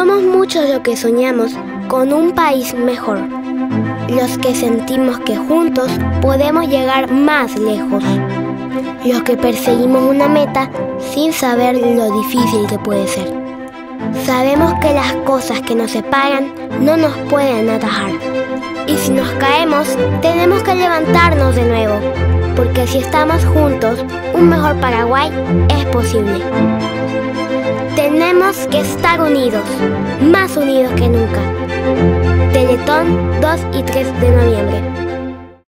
Somos muchos los que soñamos con un país mejor, los que sentimos que juntos podemos llegar más lejos, los que perseguimos una meta sin saber lo difícil que puede ser. Sabemos que las cosas que nos separan no nos pueden atajar, y si nos caemos, tenemos que levantarnos de nuevo, porque si estamos juntos, un mejor Paraguay es posible. Tenemos que estar unidos, más unidos que nunca. Teletón 2 y 3 de noviembre.